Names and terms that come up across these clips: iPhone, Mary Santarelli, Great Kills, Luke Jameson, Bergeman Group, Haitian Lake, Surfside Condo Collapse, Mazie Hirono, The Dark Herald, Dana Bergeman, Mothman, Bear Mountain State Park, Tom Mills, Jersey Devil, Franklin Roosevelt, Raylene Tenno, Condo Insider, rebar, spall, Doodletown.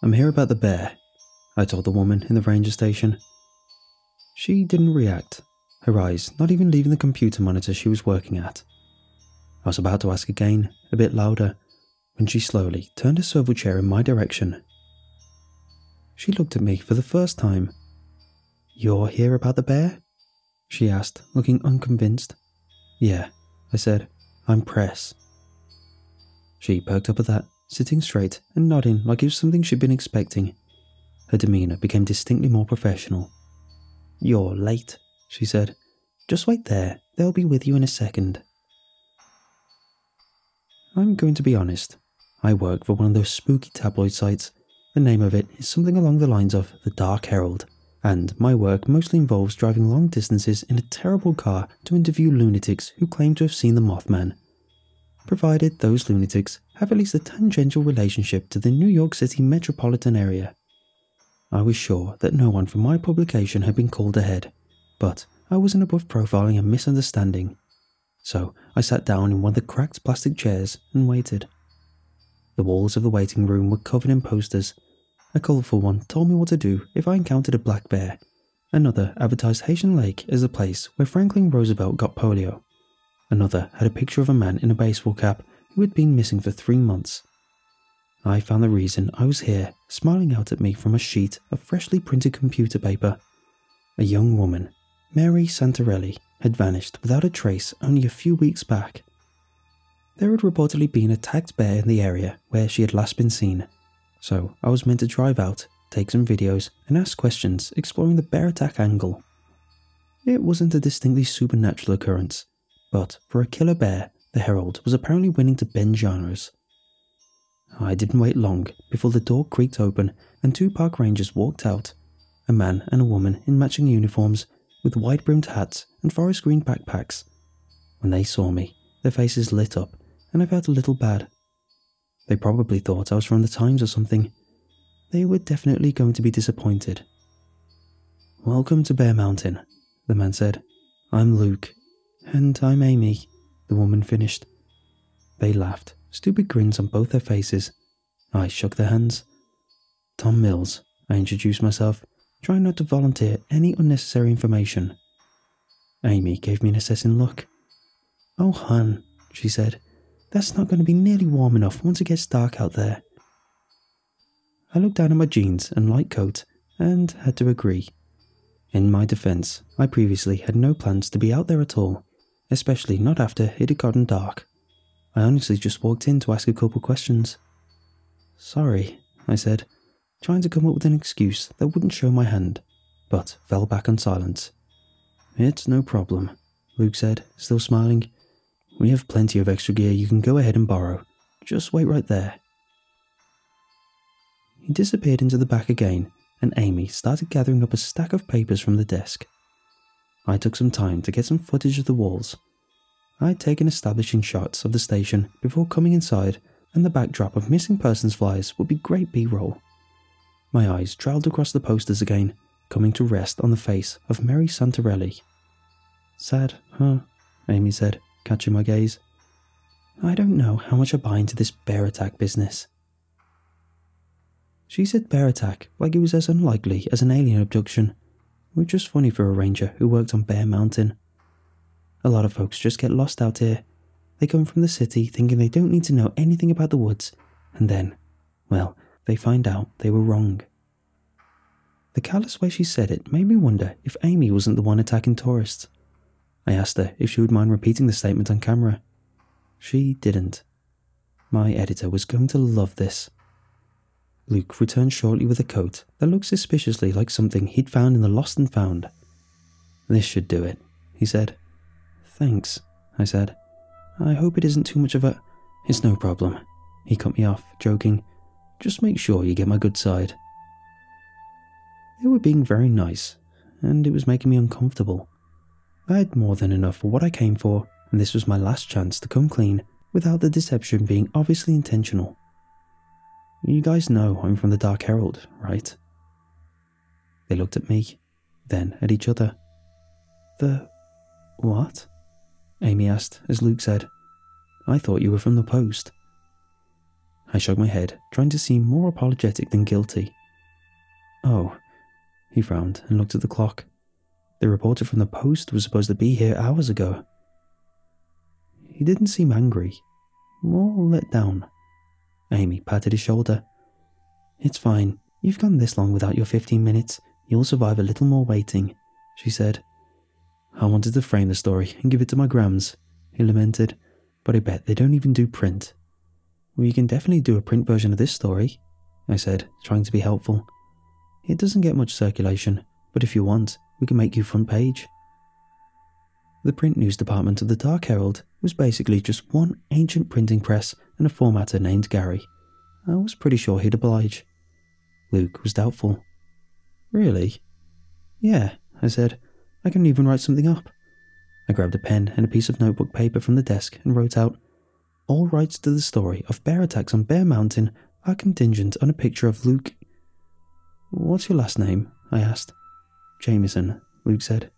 I'm here about the bear, I told the woman in the ranger station. She didn't react, her eyes not even leaving the computer monitor she was working at. I was about to ask again, a bit louder, when she slowly turned her swivel chair in my direction. She looked at me for the first time. "You're here about the bear?" she asked, looking unconvinced. "Yeah," I said, "I'm Press." She perked up at that, sitting straight and nodding like it was something she'd been expecting. Her demeanour became distinctly more professional. "You're late," she said. "Just wait there, they'll be with you in a second." I'm going to be honest. I work for one of those spooky tabloid sites. The name of it is something along the lines of The Dark Herald, and my work mostly involves driving long distances in a terrible car to interview lunatics who claim to have seen the Mothman, provided those lunatics have at least a tangential relationship to the New York City metropolitan area. I was sure that no one from my publication had been called ahead, but I wasn't above profiling a misunderstanding. So I sat down in one of the cracked plastic chairs and waited. The walls of the waiting room were covered in posters. A colourful one told me what to do if I encountered a black bear. Another advertised Haitian Lake as the place where Franklin Roosevelt got polio. Another had a picture of a man in a baseball cap who had been missing for 3 months. I found the reason I was here, smiling out at me from a sheet of freshly printed computer paper. A young woman, Mary Santarelli, had vanished without a trace only a few weeks back. There had reportedly been a tagged bear in the area where she had last been seen, so I was meant to drive out, take some videos, and ask questions exploring the bear attack angle. It wasn't a distinctly supernatural occurrence, but for a killer bear, the Herald was apparently willing to bend genres. I didn't wait long before the door creaked open and 2 park rangers walked out, a man and a woman in matching uniforms with wide-brimmed hats and forest green backpacks. When they saw me, their faces lit up and I felt a little bad. They probably thought I was from the Times or something. They were definitely going to be disappointed. "Welcome to Bear Mountain," the man said. "I'm Luke." "And I'm Amy," the woman finished. They laughed, stupid grins on both their faces. I shook their hands. "Tom Mills," I introduced myself, trying not to volunteer any unnecessary information. Amy gave me an assessing look. "Oh, hun," she said, "that's not going to be nearly warm enough once it gets dark out there." I looked down at my jeans and light coat and had to agree. In my defence, I previously had no plans to be out there at all, especially not after it had gotten dark. I honestly just walked in to ask a couple questions. "Sorry," I said, trying to come up with an excuse that wouldn't show my hand, but fell back on silence. "It's no problem," Luke said, still smiling. "We have plenty of extra gear you can go ahead and borrow. Just wait right there." He disappeared into the back again, and Amy started gathering up a stack of papers from the desk. I took some time to get some footage of the walls. I'd taken establishing shots of the station before coming inside, and the backdrop of missing persons flyers would be great B-roll. My eyes trailed across the posters again, coming to rest on the face of Mary Santarelli. "Sad, huh?" Amy said, catching my gaze. "I don't know how much I buy into this bear attack business." She said bear attack like it was as unlikely as an alien abduction, which was funny for a ranger who worked on Bear Mountain. A lot of folks just get lost out here. They come from the city thinking they don't need to know anything about the woods, and then, well, they find out they were wrong. The callous way she said it made me wonder if Amy wasn't the one attacking tourists. I asked her if she would mind repeating the statement on camera. She didn't. My editor was going to love this. Luke returned shortly with a coat that looked suspiciously like something he'd found in the Lost and Found. "This should do it," he said. "Thanks," I said. "I hope it isn't too much of a—" "It's no problem," he cut me off, joking. "Just make sure you get my good side." They were being very nice, and it was making me uncomfortable. I had more than enough for what I came for, and this was my last chance to come clean without the deception being obviously intentional. "You guys know I'm from the Dark Herald, right?" They looked at me, then at each other. "The what?" Amy asked, as Luke said, "I thought you were from the Post." I shrugged my head, trying to seem more apologetic than guilty. Oh, he frowned and looked at the clock. The reporter from the Post was supposed to be here hours ago. He didn't seem angry, more let down. Amy patted his shoulder. It's fine, you've gone this long without your 15 minutes, you'll survive a little more waiting, she said. I wanted to frame the story and give it to my grams, he lamented, but I bet they don't even do print. We can definitely do a print version of this story, I said, trying to be helpful. It doesn't get much circulation, but if you want, we can make you front page. The print news department of the Dark Herald was basically just one ancient printing press and a formatter named Gary. I was pretty sure he'd oblige. Luke was doubtful. Really? Yeah, I said. I can even write something up. I grabbed a pen and a piece of notebook paper from the desk and wrote out, all rights to the story of bear attacks on Bear Mountain are contingent on a picture of Luke. What's your last name? I asked. Jameson, Luke said.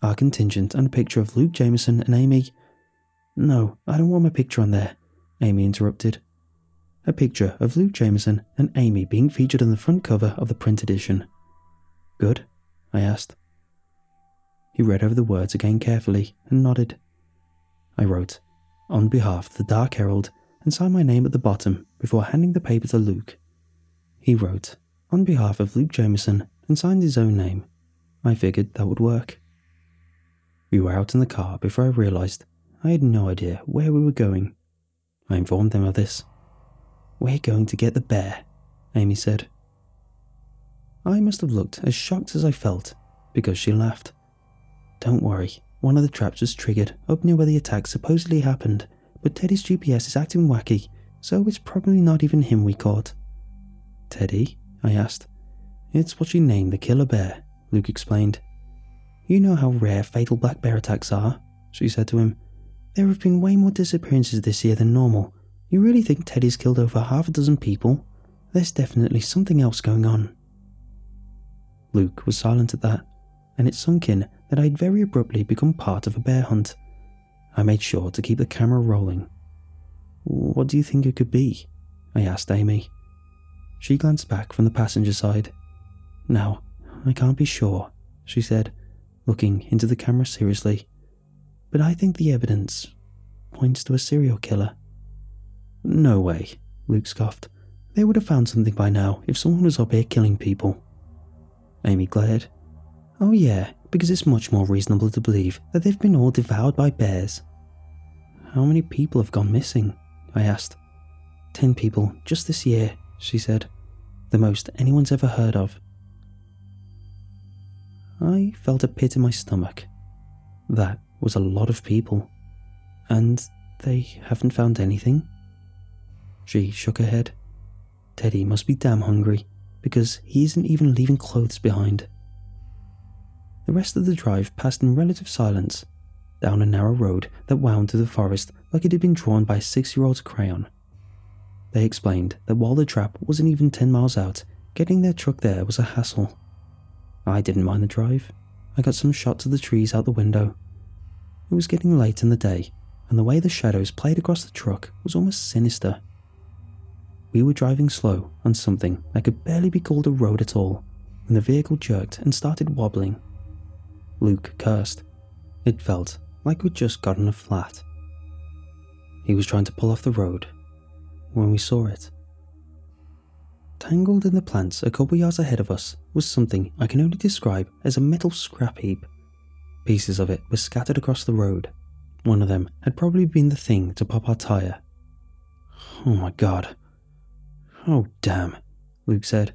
Are contingent on a picture of Luke Jameson and Amy. No, I don't want my picture on there, Amy interrupted. A picture of Luke Jameson and Amy being featured on the front cover of the print edition. Good? I asked. He read over the words again carefully and nodded. I wrote, on behalf of the Dark Herald, and signed my name at the bottom before handing the paper to Luke. He wrote, on behalf of Luke Jameson, and signed his own name. I figured that would work. We were out in the car before I realized I had no idea where we were going. I informed them of this. We're going to get the bear, Amy said. I must have looked as shocked as I felt, because she laughed. Don't worry, one of the traps was triggered up near where the attack supposedly happened, but Teddy's GPS is acting wacky, so it's probably not even him we caught. Teddy? I asked. It's what she named the killer bear, Luke explained. You know how rare fatal black bear attacks are, she said to him. There have been way more disappearances this year than normal. You really think Teddy's killed over half a dozen people? There's definitely something else going on. Luke was silent at that, and it sunk in that I'd very abruptly become part of a bear hunt. I made sure to keep the camera rolling. What do you think it could be? I asked Amy. She glanced back from the passenger side. Now, I can't be sure, she said, looking into the camera seriously, but I think the evidence points to a serial killer. No way, Luke scoffed. They would have found something by now if someone was up here killing people. Amy glared. Oh yeah, because it's much more reasonable to believe that they've been all devoured by bears. How many people have gone missing? I asked. 10 people just this year, she said. The most anyone's ever heard of. I felt a pit in my stomach. That was a lot of people. And they haven't found anything? She shook her head. Teddy must be damn hungry, because he isn't even leaving clothes behind. The rest of the drive passed in relative silence, down a narrow road that wound through the forest like it had been drawn by a 6-year-old's crayon. They explained that while the trap wasn't even 10 miles out, getting their truck there was a hassle. I didn't mind the drive. I got some shots of the trees out the window. It was getting late in the day, and the way the shadows played across the truck was almost sinister. We were driving slow on something that could barely be called a road at all, when the vehicle jerked and started wobbling. Luke cursed. It felt like we'd just gotten a flat. He was trying to pull off the road when we saw it. Tangled in the plants a couple yards ahead of us was something I can only describe as a metal scrap heap. Pieces of it were scattered across the road. One of them had probably been the thing to pop our tire. Oh my god. Oh damn, Luke said.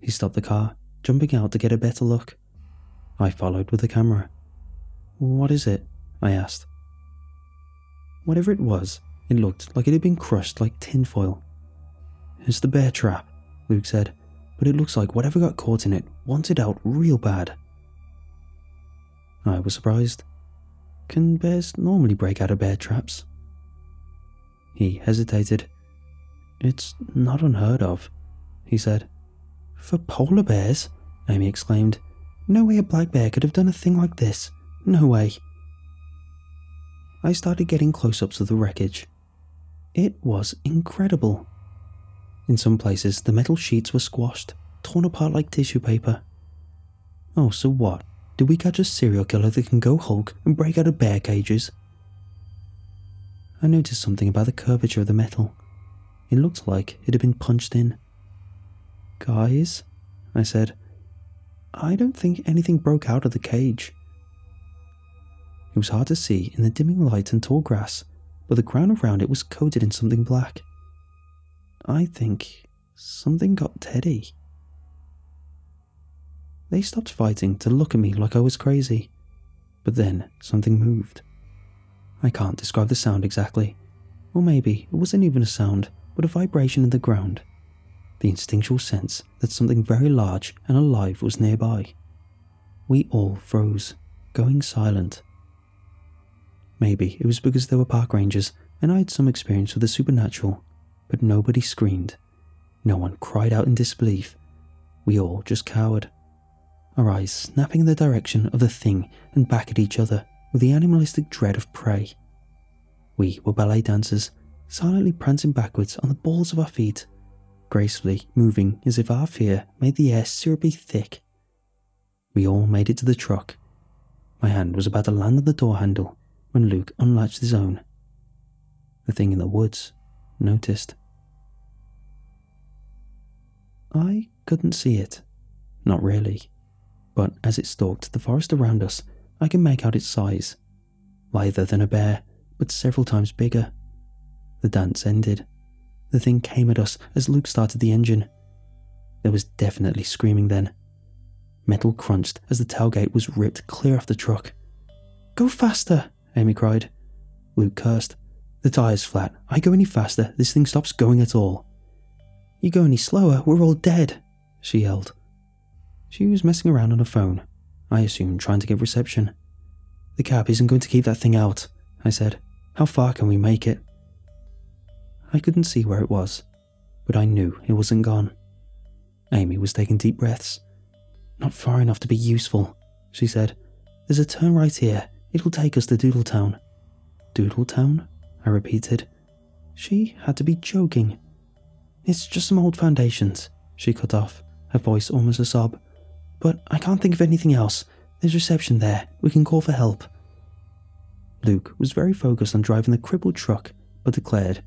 He stopped the car, jumping out to get a better look. I followed with the camera. What is it? I asked. Whatever it was, it looked like it had been crushed like tinfoil. It's the bear trap, Luke said, but it looks like whatever got caught in it wanted out real bad. I was surprised. Can bears normally break out of bear traps? He hesitated. It's not unheard of, he said. For polar bears? Amy exclaimed. No way a black bear could have done a thing like this. No way. I started getting close-ups of the wreckage. It was incredible, In some places, the metal sheets were squashed, torn apart like tissue paper. Oh, so what? Did we catch a serial killer that can go Hulk and break out of bear cages? I noticed something about the curvature of the metal. It looked like it had been punched in. "Guys," I said, "I don't think anything broke out of the cage." It was hard to see in the dimming light and tall grass, but the ground around it was coated in something black. I think something got Teddy. They stopped fighting to look at me like I was crazy, but then something moved. I can't describe the sound exactly, or maybe it wasn't even a sound, but a vibration in the ground. The instinctual sense that something very large and alive was nearby. We all froze, going silent. Maybe it was because there were park rangers and I had some experience with the supernatural, but nobody screamed. No one cried out in disbelief. We all just cowered, our eyes snapping in the direction of the thing and back at each other with the animalistic dread of prey. We were ballet dancers, silently prancing backwards on the balls of our feet, gracefully moving as if our fear made the air syrupy thick. We all made it to the truck. My hand was about to land on the door handle when Luke unlatched his own. The thing in the woods noticed. I couldn't see it, not really, but as it stalked the forest around us, I can make out its size, lither than a bear, but several times bigger. The dance ended. The thing came at us as Luke started the engine. There was definitely screaming then. Metal crunched as the tailgate was ripped clear off the truck. "Go faster!" Amy cried. Luke cursed. "The tire's flat. I go any faster, this thing stops going at all." "You go any slower, we're all dead," she yelled. She was messing around on her phone, I assume trying to get reception. "The cab isn't going to keep that thing out," I said. "How far can we make it?" I couldn't see where it was, but I knew it wasn't gone. Amy was taking deep breaths. "Not far enough to be useful," she said. "There's a turn right here. It'll take us to Doodletown." "Doodletown?" I repeated. She had to be joking. "It's just some old foundations," she cut off, her voice almost a sob. "But I can't think of anything else. There's reception there. We can call for help." Luke was very focused on driving the crippled truck, but declared,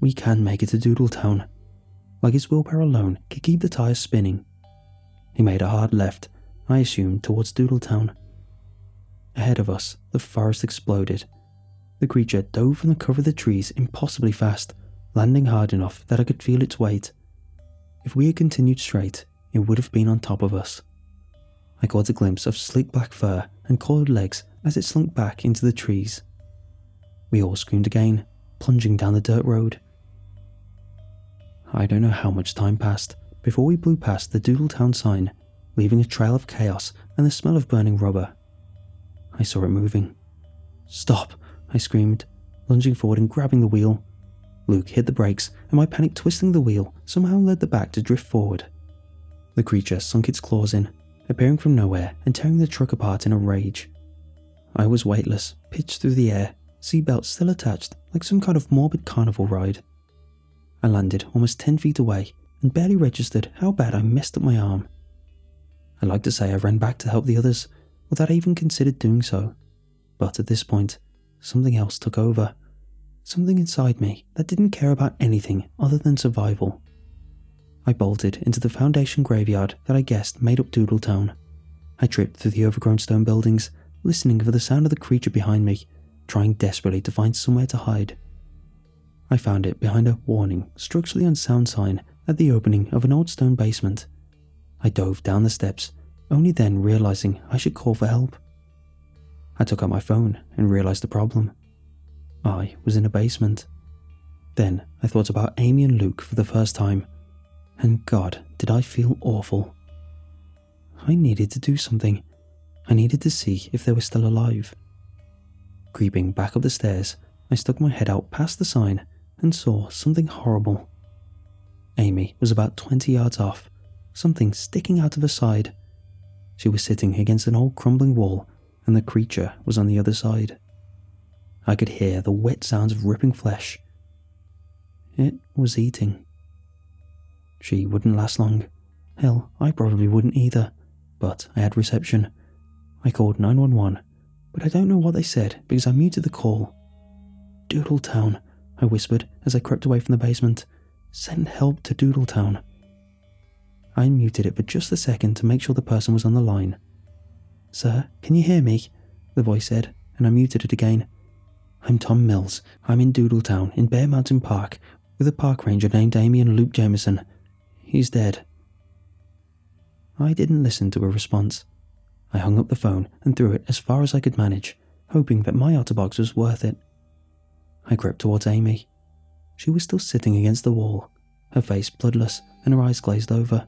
"We can make it to Doodletown." Like his willpower alone could keep the tires spinning. He made a hard left, I assumed towards Doodletown. Ahead of us, the forest exploded. The creature dove from the cover of the trees impossibly fast, landing hard enough that I could feel its weight. If we had continued straight, it would have been on top of us. I caught a glimpse of sleek black fur and coiled legs as it slunk back into the trees. We all screamed again, plunging down the dirt road. I don't know how much time passed before we blew past the Doodletown sign, leaving a trail of chaos and the smell of burning rubber. I saw it moving. "Stop!" I screamed, lunging forward and grabbing the wheel. Luke hit the brakes, and my panic twisting the wheel somehow led the back to drift forward. The creature sunk its claws in, appearing from nowhere and tearing the truck apart in a rage. I was weightless, pitched through the air, seatbelt still attached like some kind of morbid carnival ride. I landed almost 10 feet away and barely registered how bad I messed up my arm. I'd like to say I ran back to help the others, without I even considered doing so. But at this point, something else took over. Something inside me that didn't care about anything other than survival. I bolted into the foundation graveyard that I guessed made up Doodletown. I tripped through the overgrown stone buildings, listening for the sound of the creature behind me, trying desperately to find somewhere to hide. I found it behind a warning, structurally unsound sign at the opening of an old stone basement. I dove down the steps, only then realizing I should call for help. I took out my phone and realized the problem. I was in a basement. Then I thought about Amy and Luke for the first time, and God, did I feel awful. I needed to do something. I needed to see if they were still alive. Creeping back up the stairs, I stuck my head out past the sign and saw something horrible. Amy was about 20 yards off, something sticking out of her side. She was sitting against an old crumbling wall, and the creature was on the other side. I could hear the wet sounds of ripping flesh. It was eating. She wouldn't last long. Hell, I probably wouldn't either. But I had reception. I called 911, but I don't know what they said because I muted the call. "Doodletown," I whispered as I crept away from the basement. "Send help to Doodletown." I muted it for just a second to make sure the person was on the line. "Sir, can you hear me?" the voice said, and I muted it again. "I'm Tom Mills. I'm in Doodletown, in Bear Mountain Park, with a park ranger named Amy and Luke Jameson. He's dead." I didn't listen to a response. I hung up the phone and threw it as far as I could manage, hoping that my otterbox was worth it. I crept towards Amy. She was still sitting against the wall, her face bloodless and her eyes glazed over.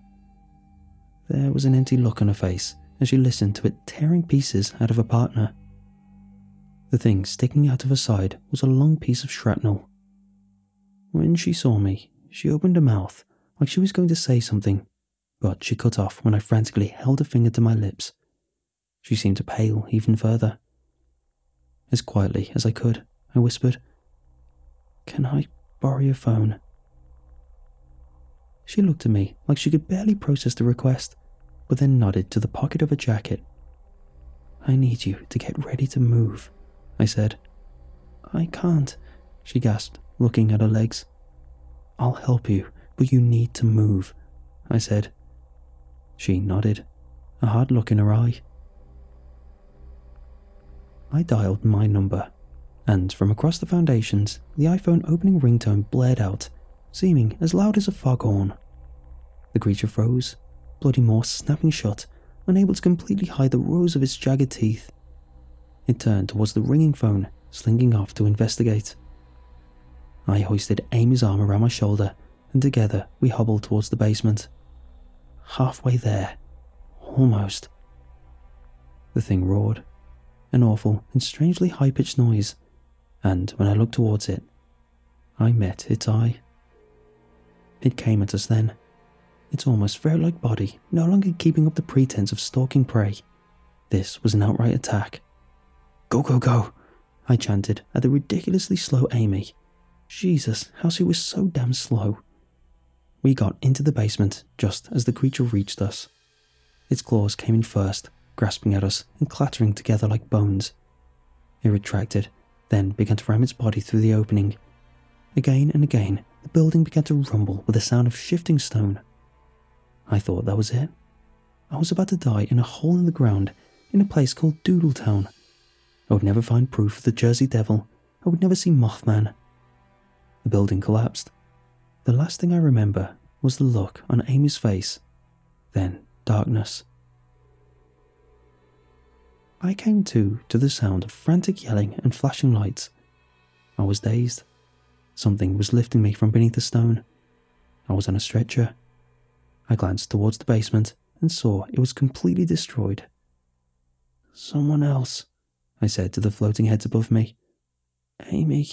There was an empty look on her face as she listened to it tearing pieces out of her partner. The thing sticking out of her side was a long piece of shrapnel. When she saw me, she opened her mouth like she was going to say something, but she cut off when I frantically held a finger to my lips. She seemed to pale even further. As quietly as I could, I whispered, "Can I borrow your phone?" She looked at me like she could barely process the request, but then nodded to the pocket of her jacket. "I need you to get ready to move," I said. "I can't," she gasped, looking at her legs. "I'll help you, but you need to move," I said. She nodded, a hard look in her eye. I dialed my number, and from across the foundations, the iPhone opening ringtone blared out, seeming as loud as a foghorn. The creature froze, bloody maw snapping shut, unable to completely hide the rows of its jagged teeth. It turned towards the ringing phone, slinking off to investigate. I hoisted Amy's arm around my shoulder, and together we hobbled towards the basement. Halfway there, almost. The thing roared, an awful and strangely high-pitched noise, and when I looked towards it, I met its eye. It came at us then, its almost ferret-like body no longer keeping up the pretense of stalking prey. This was an outright attack. "Go, go, go," I chanted at the ridiculously slow Amy. Jesus, how she was so damn slow. We got into the basement just as the creature reached us. Its claws came in first, grasping at us and clattering together like bones. It retracted, then began to ram its body through the opening. Again and again, the building began to rumble with the sound of shifting stone. I thought that was it. I was about to die in a hole in the ground in a place called Doodletown. I would never find proof of the Jersey Devil. I would never see Mothman. The building collapsed. The last thing I remember was the look on Amy's face, then darkness. I came to the sound of frantic yelling and flashing lights. I was dazed. Something was lifting me from beneath the stone. I was on a stretcher. I glanced towards the basement and saw it was completely destroyed. "Someone else," I said to the floating heads above me. "Amy."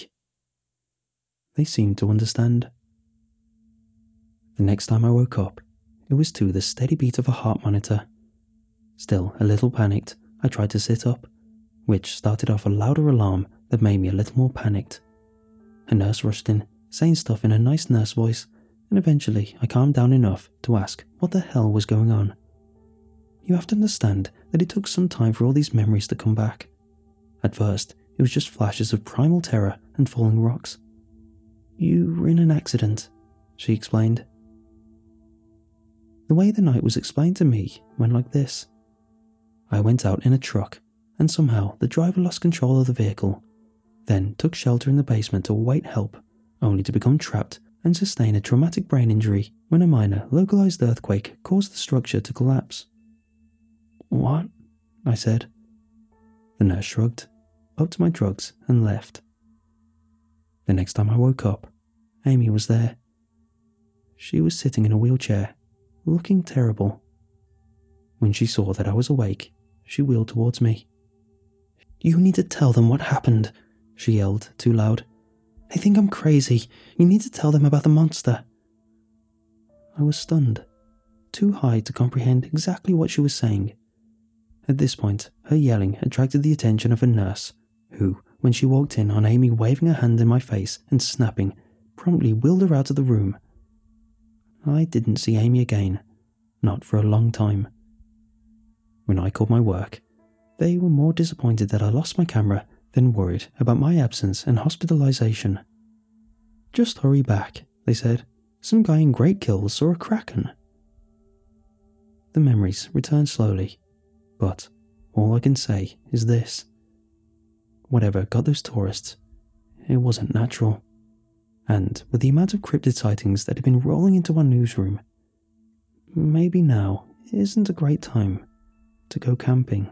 They seemed to understand. The next time I woke up, it was to the steady beat of a heart monitor. Still a little panicked, I tried to sit up, which started off a louder alarm that made me a little more panicked. A nurse rushed in, saying stuff in a nice nurse voice, and eventually I calmed down enough to ask what the hell was going on. You have to understand that it took some time for all these memories to come back. At first, it was just flashes of primal terror and falling rocks. "You were in an accident," she explained. The way the night was explained to me went like this. I went out in a truck, and somehow the driver lost control of the vehicle, then took shelter in the basement to await help, only to become trapped and sustain a traumatic brain injury when a minor, localized earthquake caused the structure to collapse. "What?" I said. The nurse shrugged, up to my drugs, and left. The next time I woke up, Amy was there. She was sitting in a wheelchair, looking terrible. When she saw that I was awake, she wheeled towards me. "You need to tell them what happened," she yelled too loud. "They think I'm crazy. You need to tell them about the monster." I was stunned, too high to comprehend exactly what she was saying. At this point, her yelling attracted the attention of a nurse, who, when she walked in on Amy waving her hand in my face and snapping, promptly wheeled her out of the room. I didn't see Amy again, not for a long time. When I called my work, they were more disappointed that I lost my camera than worried about my absence and hospitalization. "Just hurry back," they said. "Some guy in Great Kills saw a kraken." The memories returned slowly, but all I can say is this. Whatever got those tourists, it wasn't natural. And with the amount of cryptid sightings that had been rolling into our newsroom, maybe now isn't a great time to go camping.